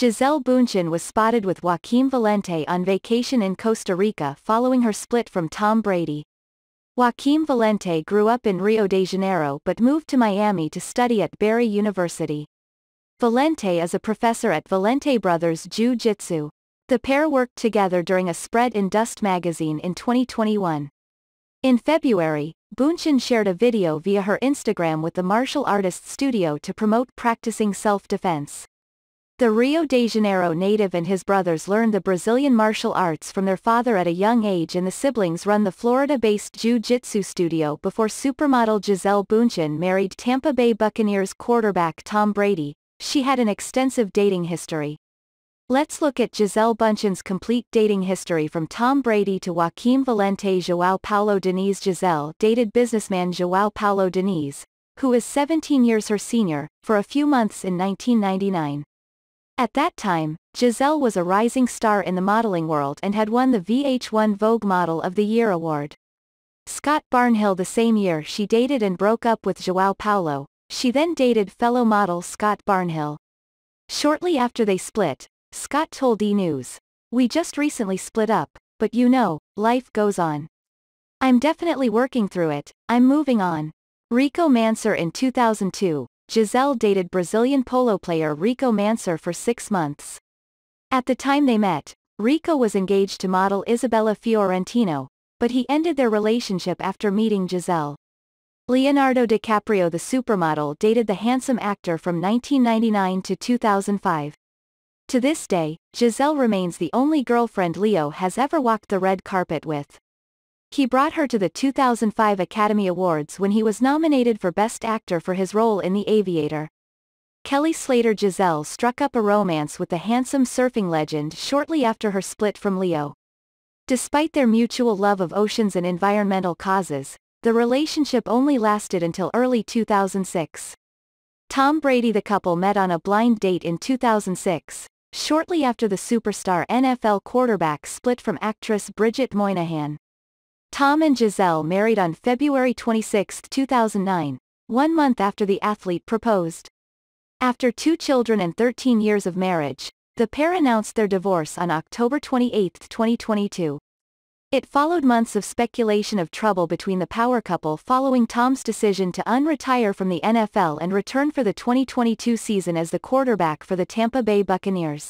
Gisele Bündchen was spotted with Joaquim Valente on vacation in Costa Rica following her split from Tom Brady. Joaquim Valente grew up in Rio de Janeiro but moved to Miami to study at Barry University. Valente is a professor at Valente Brothers Jiu-Jitsu. The pair worked together during a spread in Dust magazine in 2021. In February, Bündchen shared a video via her Instagram with the martial artist's studio to promote practicing self-defense. The Rio de Janeiro native and his brothers learned the Brazilian martial arts from their father at a young age, and the siblings run the Florida-based jiu-jitsu studio before supermodel Gisele Bündchen married Tampa Bay Buccaneers quarterback Tom Brady. She had an extensive dating history. Let's look at Gisele Bündchen's complete dating history from Tom Brady to Joaquim Valente. João Paulo Diniz. Gisele dated businessman João Paulo Diniz, who is 17 years her senior, for a few months in 1999. At that time, Gisele was a rising star in the modeling world and had won the VH1 Vogue Model of the Year award. Scott Barnhill. The same year she dated and broke up with João Paulo, she then dated fellow model Scott Barnhill. Shortly after they split, Scott told E! News, "We just recently split up, but you know, life goes on. I'm definitely working through it, I'm moving on." Rico Mansur. In 2002. Gisele dated Brazilian polo player Rico Mansur for 6 months. At the time they met, Rico was engaged to model Isabella Fiorentino, but he ended their relationship after meeting Gisele. Leonardo DiCaprio. The supermodel dated the handsome actor from 1999 to 2005. To this day, Gisele remains the only girlfriend Leo has ever walked the red carpet with. He brought her to the 2005 Academy Awards when he was nominated for Best Actor for his role in The Aviator. Kelly Slater. Gisele struck up a romance with the handsome surfing legend shortly after her split from Leo. Despite their mutual love of oceans and environmental causes, the relationship only lasted until early 2006. Tom Brady. The couple met on a blind date in 2006, shortly after the superstar NFL quarterback split from actress Bridget Moynahan. Tom and Gisele married on February 26, 2009, 1 month after the athlete proposed. After 2 children and 13 years of marriage, the pair announced their divorce on October 28, 2022. It followed months of speculation of trouble between the power couple following Tom's decision to unretire from the NFL and return for the 2022 season as the quarterback for the Tampa Bay Buccaneers.